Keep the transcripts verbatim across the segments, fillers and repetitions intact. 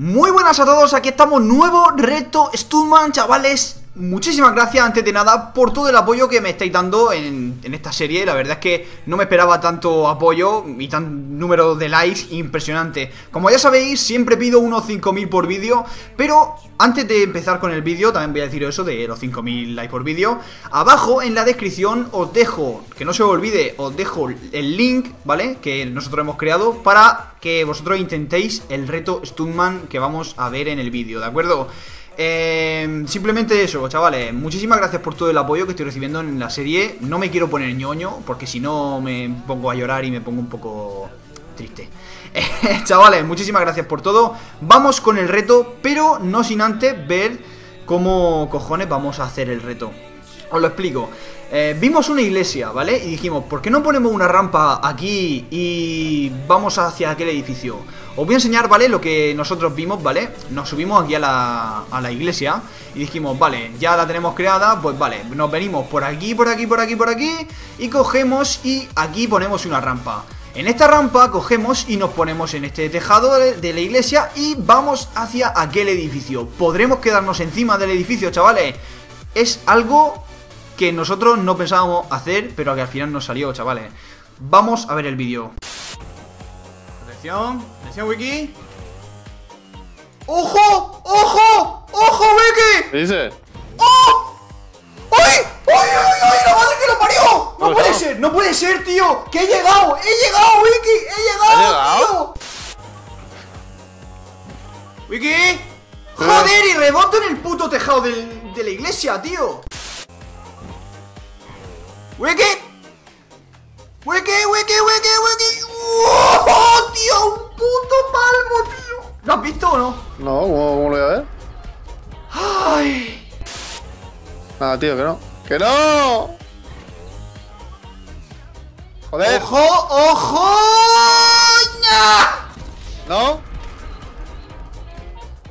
Muy buenas a todos, aquí estamos, nuevo reto Stuntman, chavales. Muchísimas gracias antes de nada por todo el apoyo que me estáis dando en, en esta serie. La verdad es que no me esperaba tanto apoyo y tan número de likes impresionante. Como ya sabéis, siempre pido unos cinco mil por vídeo, pero antes de empezar con el vídeo, también voy a decir eso de los cinco mil likes por vídeo. Abajo en la descripción os dejo, que no se os olvide, os dejo el link, ¿vale? Que nosotros hemos creado para que vosotros intentéis el reto Stuntman que vamos a ver en el vídeo, ¿de acuerdo? Eh, simplemente eso, chavales. Muchísimas gracias por todo el apoyo que estoy recibiendo en la serie. No me quiero poner ñoño, porque si no me pongo a llorar y me pongo un poco triste. eh, Chavales, muchísimas gracias por todo. Vamos con el reto, pero no sin antes ver cómo cojones vamos a hacer el reto. Os lo explico. Eh, vimos una iglesia, ¿vale? Y dijimos, ¿por qué no ponemos una rampa aquí y vamos hacia aquel edificio? Os voy a enseñar, ¿vale? Lo que nosotros vimos, ¿vale? Nos subimos aquí a la, a la iglesia y dijimos, vale, ya la tenemos creada, pues vale, nos venimos por aquí, por aquí, por aquí, por aquí y cogemos y aquí ponemos una rampa. En esta rampa cogemos y nos ponemos en este tejado de la iglesia y vamos hacia aquel edificio. Podremos quedarnos encima del edificio, chavales. Es algo que nosotros no pensábamos hacer, pero que al final nos salió, chavales. Vamos a ver el vídeo. Atención, atención, Wiki. ¡Ojo! ¡Ojo! ¡Ojo, Wiki! ¿Qué dices? ¡Oh! ¡Uy! ¡Uy, uy, uy! ¡La madre que lo parió! ¡No puede ser! ¡No puede ser, tío! ¡Que he llegado! ¡He llegado, Wiki! ¡He llegado, tío! ¡Wiki! ¡Joder! Y reboto en el puto tejado del, de la iglesia, tío. ¡Wiki! ¡Wiki, wiki, wiki, wiki! ¡Oh, tío! ¡Un puto palmo, tío! ¿Lo has visto o no? No, ¿cómo, cómo lo voy a ver? ¡Ay! Nada, tío, que no. ¡Que no! ¡Joder! ¡Ojo, ojo! ¿No?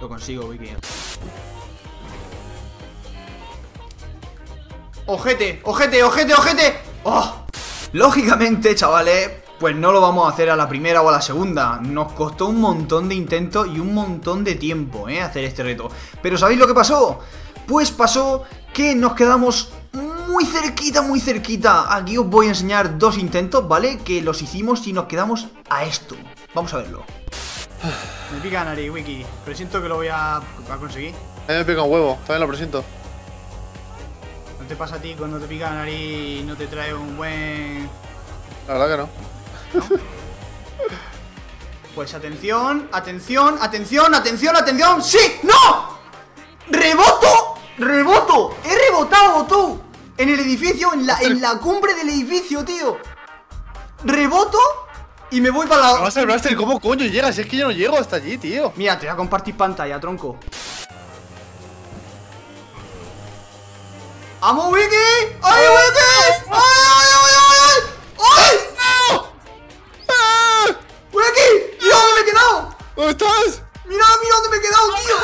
Lo consigo, Wiki. ¡Ojete! ¡Ojete! ¡Ojete! ¡Ojete! ¡Oh! Lógicamente, chavales, pues no lo vamos a hacer a la primera o a la segunda. Nos costó un montón de intentos y un montón de tiempo, ¿eh? Hacer este reto. Pero ¿sabéis lo que pasó? Pues pasó que nos quedamos muy cerquita, muy cerquita. Aquí os voy a enseñar dos intentos, ¿vale? Que los hicimos y nos quedamos a esto. Vamos a verlo. Me pica la nariz, Wiki. Presiento que lo voy a, a conseguir. A mí me pica un huevo, también lo presiento. Te pasa a ti cuando te pica la nariz, no te trae un buen... La verdad que no. ¿No? Pues atención, atención, atención, atención, atención. ¡Sí! ¡No! ¡Reboto! ¡Reboto! ¡He rebotado, tú! En el edificio, en la, en la cumbre del edificio, tío. Reboto y me voy para la... Vas a hablar, ¿cómo coño llegas? Es que yo no llego hasta allí, tío. Mira, te voy a compartir pantalla, tronco. ¡Vamos, Wiki! ¡Ay, Wiki! ¡Ay, ay, ay, ay! ¡Ay! ¡Ay! ¡No! ¡Ah! ¡Wiki! ¡Mira dónde me he quedado! ¿Dónde estás? ¡Mira, mira dónde me he quedado, tío!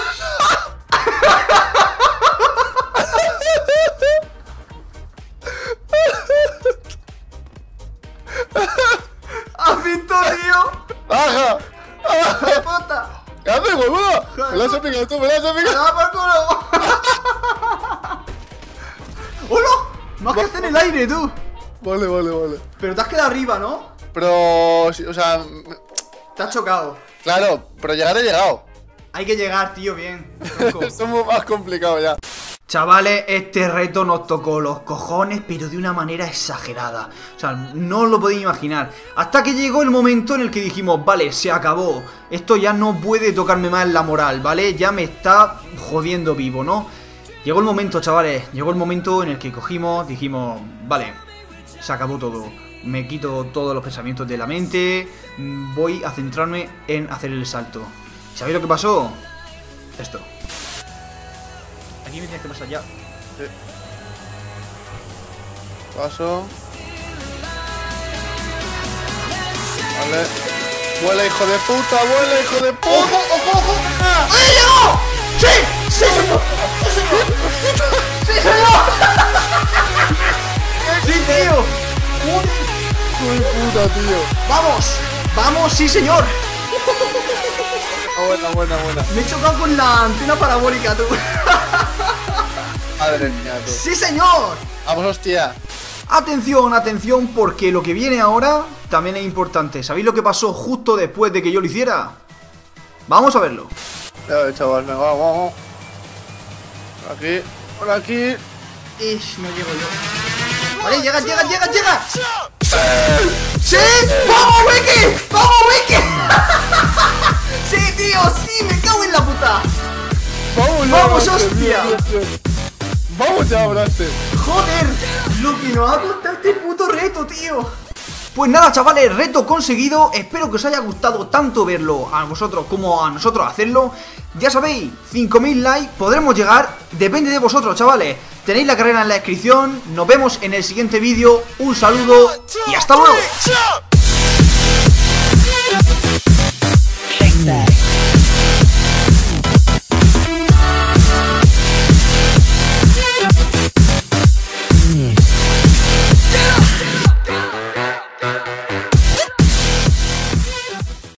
¡Has visto, tío! ¡Baja! ¡Qué pata! ¡Qué haces, huevudo! ¡Me la has picado tú! ¡Me la has picado! ¡Me la por culo! ¡Hola! ¡Más que hacer en el aire, tú! Vale, vale, vale. Pero te has quedado arriba, ¿no? Pero... o sea... Te has chocado. Claro, pero llegar he llegado. Hay que llegar, tío, bien. Somos más complicados ya. Chavales, este reto nos tocó los cojones, pero de una manera exagerada. O sea, no os lo podéis imaginar. Hasta que llegó el momento en el que dijimos, vale, se acabó. Esto ya no puede tocarme más la moral, ¿vale? Ya me está jodiendo vivo, ¿no? Llegó el momento, chavales, llegó el momento en el que cogimos, dijimos, vale, se acabó todo. Me quito todos los pensamientos de la mente, voy a centrarme en hacer el salto. ¿Sabéis lo que pasó? Esto. Aquí me tienes que pasar ya. Sí. Paso. Vale. ¡Vuela, hijo de puta! ¡Vuela, hijo de puta! ¡Ojo, ojo, ojo! ¡Ay, no! ¡Sí! ¡Sí, señor! ¡Sí, señor! ¡Sí, señor! ¡Sí, tío! ¡Qué puta, tío! ¡Vamos! ¡Vamos, sí, señor! buena, buena, buena. Me he chocado con la antena parabólica, tú. Madre mía, tú. ¡Sí, señor! ¡Vamos, hostia! Atención, atención, porque lo que viene ahora también es importante. ¿Sabéis lo que pasó justo después de que yo lo hiciera? Vamos a verlo. Ya, chaval, venga, vamos, vamos. Por aquí, por aquí. Ish, no llego yo. Vale, llega, llega, llega, llega. ¡Sí! ¡Vamos, Wiki! ¡Vamos, Wiki! ¡Sí, tío! ¡Sí! ¡Me cago en la puta! ¡Vamos, vamos, hostia! ¡Vamos ya, Braste! ¡Joder! Lo que nos ha costado este puto reto, tío. Pues nada, chavales, reto conseguido. Espero que os haya gustado tanto verlo a vosotros como a nosotros hacerlo. Ya sabéis, cinco mil likes podremos llegar. Depende de vosotros, chavales. Tenéis la carrera en la descripción. Nos vemos en el siguiente vídeo. Un saludo y hasta luego.